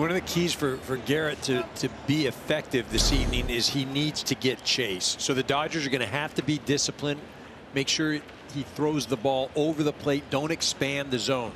one of the keys for Garrett to be effective this evening is he needs to get chase. So the Dodgers are going to have to be disciplined. Make sure he throws the ball over the plate. Don't expand the zone.